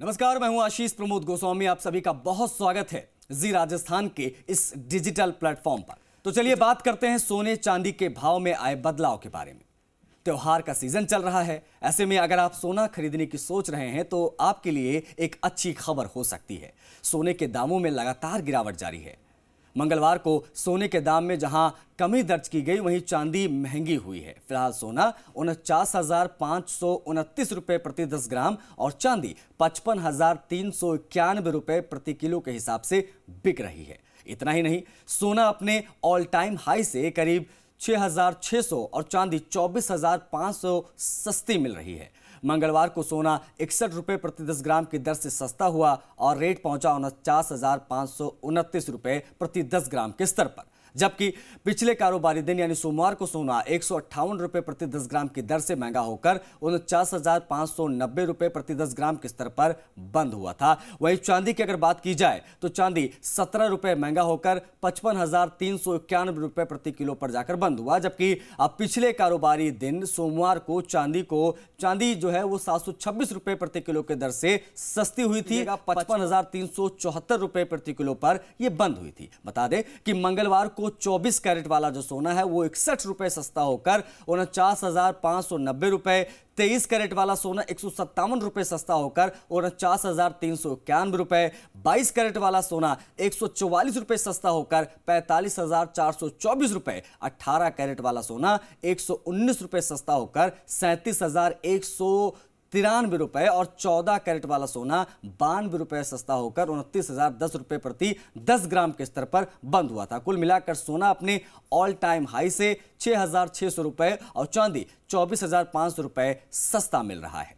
नमस्कार, मैं हूं आशीष प्रमोद गोस्वामी। आप सभी का बहुत स्वागत है जी राजस्थान के इस डिजिटल प्लेटफॉर्म पर। तो चलिए बात करते हैं सोने चांदी के भाव में आए बदलाव के बारे में। त्योहार का सीजन चल रहा है, ऐसे में अगर आप सोना खरीदने की सोच रहे हैं तो आपके लिए एक अच्छी खबर हो सकती है। सोने के दामों में लगातार गिरावट जारी है। मंगलवार को सोने के दाम में जहां कमी दर्ज की गई, वहीं चांदी महंगी हुई है। फिलहाल सोना 49,529 रुपये प्रति 10 ग्राम और चांदी 55,391 रुपये प्रति किलो के हिसाब से बिक रही है। इतना ही नहीं, सोना अपने ऑल टाइम हाई से करीब 6,600 और चांदी 24,500 सस्ती मिल रही है। मंगलवार को सोना 61 रुपये प्रति 10 ग्राम की दर से सस्ता हुआ और रेट पहुंचा 49,529 रुपये प्रति 10 ग्राम के स्तर पर, जबकि पिछले कारोबारी दिन यानी सोमवार को सोना 158 रुपये प्रति 10 ग्राम की दर से महंगा होकर 49,590 रुपये प्रति 10 ग्राम के स्तर पर बंद हुआ था। वहीं चांदी की अगर बात की जाए तो चांदी 17 रुपये महंगा होकर 55,391 रुपये प्रति किलो पर जाकर बंद हुआ, जबकि अब पिछले कारोबारी दिन सोमवार को चांदी जो है वो 726 रुपये प्रति किलो के दर से सस्ती हुई थी, 55,374 रुपये प्रति किलो पर यह बंद हुई थी। बता दें कि मंगलवार को 24 कैरेट वाला जो सोना है वो 61 रुपए सस्ता होकर 49,590 रुपए, 23 कैरेट वाला सोना 157 रुपए सस्ता होकर 49,391 रुपए, 22 कैरेट वाला सोना 144 रुपए सस्ता होकर 45,424 रुपए, 18 कैरेट वाला सोना 119 रुपए सस्ता होकर 37,193 रुपए और 14 कैरेट वाला सोना 92 रुपए सस्ता होकर 29,010 रुपए प्रति 10 ग्राम के स्तर पर बंद हुआ था। कुल मिलाकर सोना अपने ऑल टाइम हाई से 6,600 रुपए और चांदी 24,500 रुपए सस्ता मिल रहा है।